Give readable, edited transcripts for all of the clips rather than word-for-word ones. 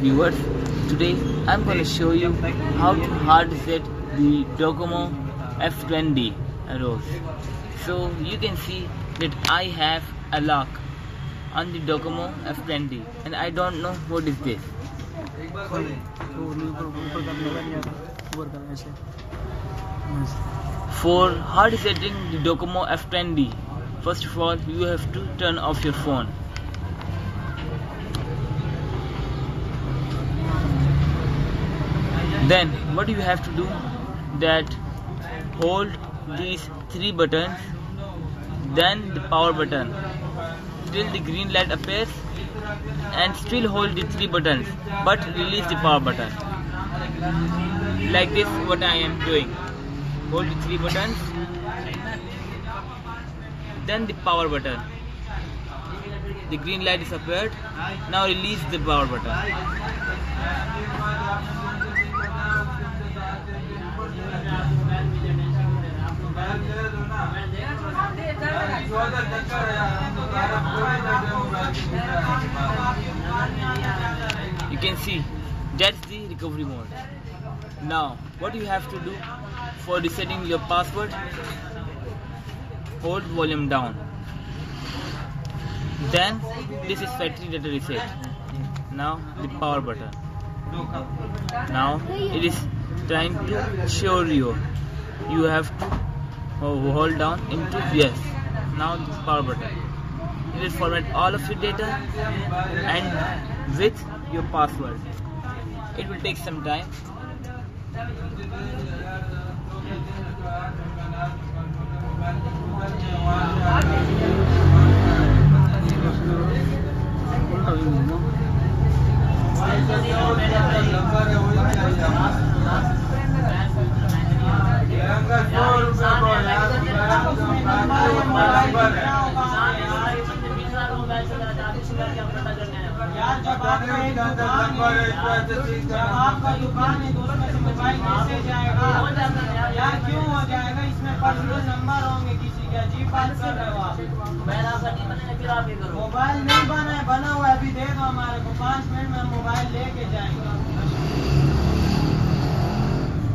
Viewers, today I'm going to show you how to hard set the Docomo F20 Arrows. So you can see that I have a lock on the Docomo F20 and I don't know what is this. For hard setting the Docomo F20, first of all you have to turn off your phone. Then what you have to do, that hold these three buttons, then the power button till the green light appears, and still hold the three buttons but release the power button. Like this what I am doing, hold the three buttons, then the power button, the green light is appeared, now release the power button. You can see that's the recovery mode. Now what you have to do for resetting your password, hold volume down, then this is factory data reset, now the power button. Now it is trying to show you have to hold down into yes. Now the power button, it will format all of your data and with your password. It will take some time. Mobile नहीं बना है, बना हुआ है, अभी दे दो हमारे को 5 मिनट में हम मोबाइल लेके जाएंगे।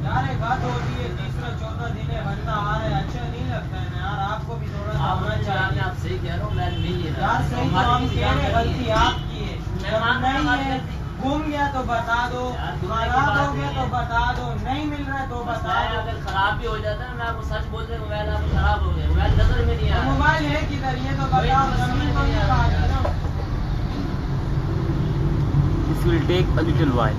यार एक बात होती है, तीसरा चौथा दिन है बंदा आ रहा है, अच्छा नहीं लगता है यार, आपको भी थोड़ा आना चाहिए। आप सही कह रहे हो, मैं नहीं है यार सही, हम कह रहे हैं गलती आपकी है, नहीं है। घूम गया तो बता दो, खराब हो गया तो बता दो, नहीं मिल रहा तो बता दो। अगर खराब भी हो जाता है, मैं आपको सच बोल रहा हूँ, मोबाइल आपको खराब हो गया, मोबाइल नजर में नहीं आ रहा। मोबाइल है किधर ये तो बताओ, जमीन को नहीं पा रहा ना। This will take a little while.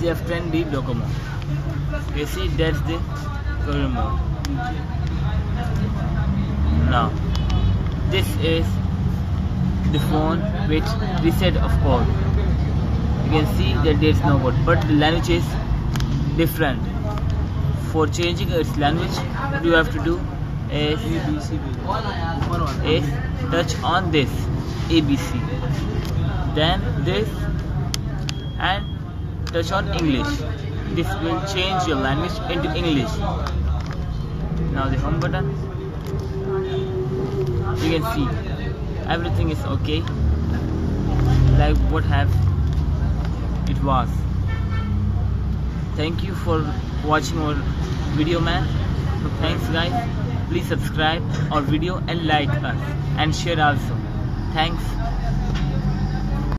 The F20 Docomo. You see that's the color mode. Now this is the phone with reset of code. You can see that there is no word, but the language is different. For changing its language, what you have to do is touch on this ABC, then this, and touch on English. This will change your language into English. Now the home button, you can see everything is okay, like what have it was. Thank you for watching our video, man. So thanks guys, please subscribe our video and like us and share also. Thanks.